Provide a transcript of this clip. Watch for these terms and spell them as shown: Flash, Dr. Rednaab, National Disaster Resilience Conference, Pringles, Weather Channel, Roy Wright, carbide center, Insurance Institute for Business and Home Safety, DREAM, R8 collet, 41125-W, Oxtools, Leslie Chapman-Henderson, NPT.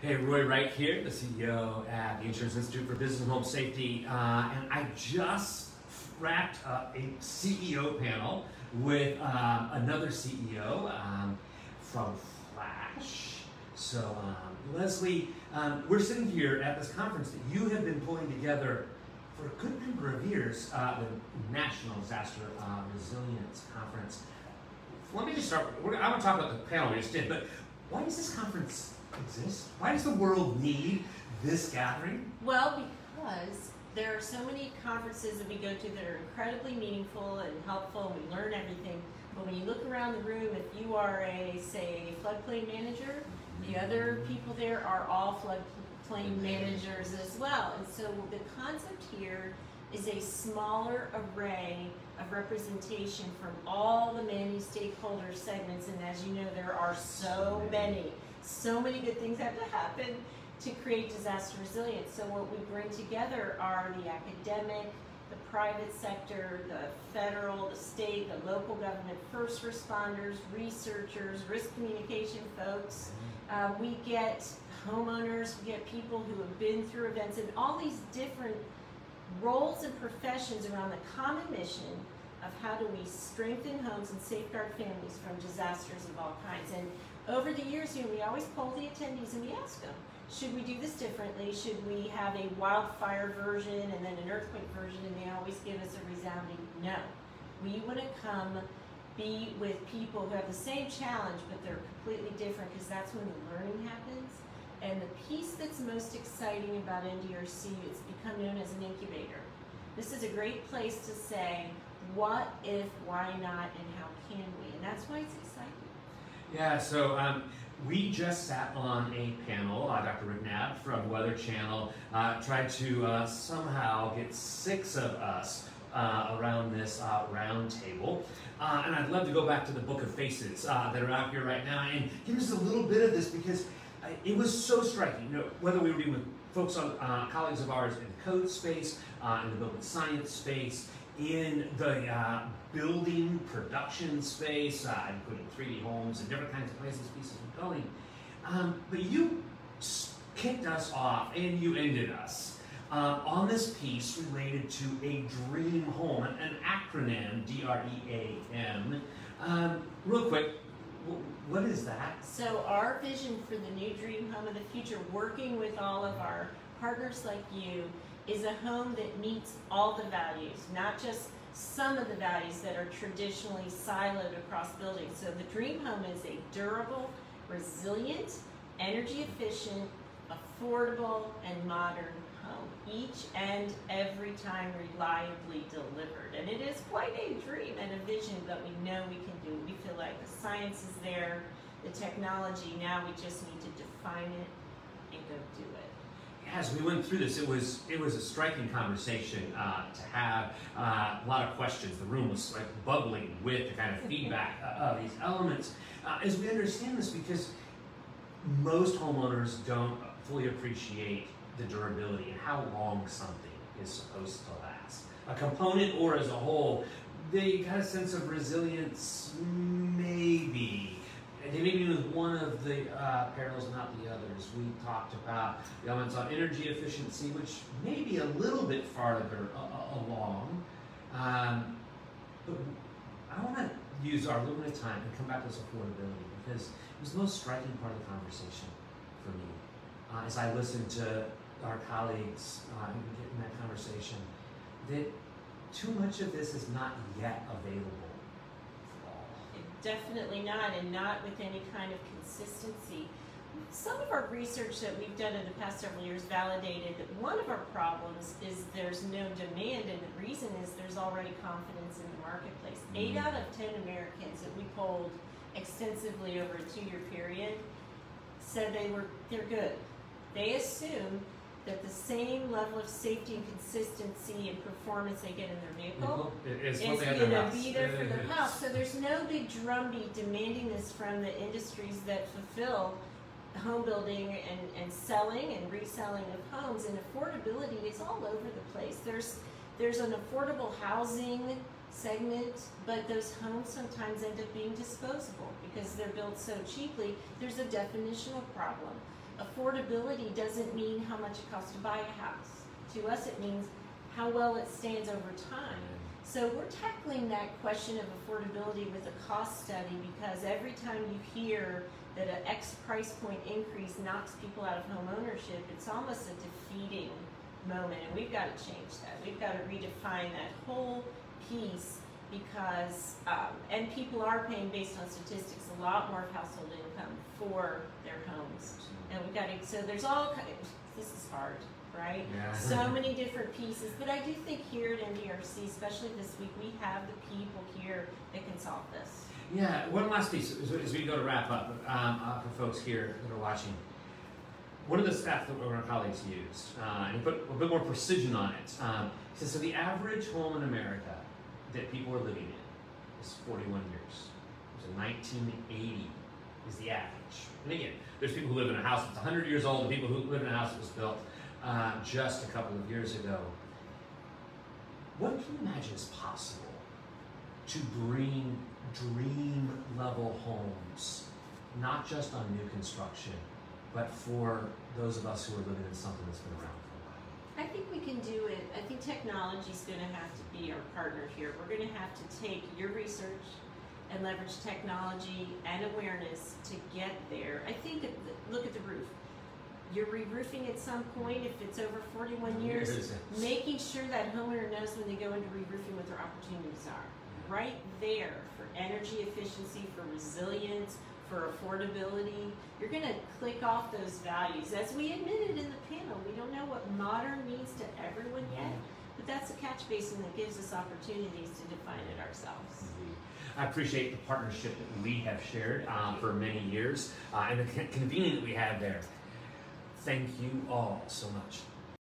Hey, Roy Wright here, the CEO at the Insurance Institute for Business and Home Safety, and I just wrapped up a CEO panel with another CEO from Flash. So, Leslie, we're sitting here at this conference that you have been pulling together for a good number of years, the National Disaster Resilience Conference. Let me just start. I'm going to talk about the panel we just did, but why does this conference exist? Why does the world need this gathering? Well, because there are so many conferences that we go to that are incredibly meaningful and helpful, and we learn everything. But when you look around the room, if you are a, say, floodplain manager, the other people there are all floodplain managers as well. And so the concept here is a smaller array of representation from all the many stakeholder segments. And as you know, there are so many good things have to happen to create disaster resilience. So what we bring together are the academic, the private sector, the federal, the state, the local government, first responders, researchers, risk communication folks. We get homeowners, we get people who have been through events, and all these different roles and professions around the common mission of how do we strengthen homes and safeguard families from disasters of all kinds. And over the years, you know, we always poll the attendees and we ask them, should we do this differently? Should we have a wildfire version and then an earthquake version? And they always give us a resounding no. We want to come be with people who have the same challenge, but they're completely different, because that's when the learning happens. And the piece that's most exciting about NDRC, it's become known as an incubator. This is a great place to say, what if, why not, and how can we? And that's why it's exciting. Yeah, so we just sat on a panel, Dr. Rednaab from Weather Channel tried to somehow get 6 of us around this round table. And I'd love to go back to the book of faces that are out here right now and give us a little bit of this, because it was so striking. You know, whether we were dealing with folks, colleagues of ours in the code space, in the building science space, in the building production space, including 3D homes and different kinds of places, pieces of building. But you kicked us off and you ended us on this piece related to a dream home, an acronym, DREAM. Real quick, what is that? So our vision for the new dream home of the future, working with all of our partners like you, is a home that meets all the values, not just some of the values that are traditionally siloed across buildings. So the dream home is a durable, resilient, energy efficient, affordable, and modern home, each and every time reliably delivered. And it is quite a dream and a vision, but we know we can do it. We feel like the science is there, the technology, now we just need to define it and go do it. As we went through this, it was a striking conversation to have. A lot of questions. The room was like bubbling with the kind of feedback of these elements. As we understand this, because most homeowners don't fully appreciate the durability and how long something is supposed to last. A component or as a whole, they got a sense of resilience, maybe. And maybe it was one of the perils, not the others. We talked about the elements on energy efficiency, which may be a little bit farther along. But I want to use our limited time and come back to this affordability, because it was the most striking part of the conversation for me. As I listened to our colleagues in that conversation, that too much of this is not yet available. Definitely not, and not with any kind of consistency. Some of our research that we've done in the past several years validated that one of our problems is there's no demand, and the reason is there's already confidence in the marketplace. 8 out of 10 Americans that we polled extensively over a 2-year period said they're good. They assume that the same level of safety and consistency and performance they get in their vehicle is going to be there for their house. So there's no big drumbeat demanding this from the industries that fulfill home building and selling and reselling of homes. And affordability is all over the place. There's an affordable housing segment, but those homes sometimes end up being disposable because they're built so cheaply. There's a definitional problem. affordability doesn't mean how much it costs to buy a house. To us, it means how well it stands over time. So we're tackling that question of affordability with a cost study, because every time you hear that an X price point increase knocks people out of home ownership, it's almost a defeating moment, and we've got to change that. We've got to redefine that whole piece, because, and people are paying, based on statistics, a lot more of household income for their homes. And we've got to, so there's all kind of, this is hard, right? Yeah. So many different pieces, but I do think here at NDRC, especially this week, we have the people here that can solve this. Yeah, one last piece as we go to wrap up for folks here that are watching. One of the stats that our colleagues used, and put a bit more precision on it, says, so the average home in America that people are living in is 41 years. So 1980 is the average. And again, there's people who live in a house that's 100 years old, and people who live in a house that was built just a couple of years ago. What can you imagine is possible to bring dream level homes, not just on new construction, but for those of us who are living in something that's been around for a while? I think we can do it. I think technology is going to have to be our partner here. We're going to have to take your research and leverage technology and awareness to get there. I think, look at the roof. You're re-roofing at some point, if it's over 41 years, making sure that homeowner knows when they go into re-roofing what their opportunities are. Right there, for energy efficiency, for resilience, for affordability, you're going to click off those values. As we admitted in the panel, we don't know what modern means to everyone yet, but that's a catch basin that gives us opportunities to define it ourselves. Indeed. I appreciate the partnership that we have shared for many years and the convening that we have there. Thank you all so much.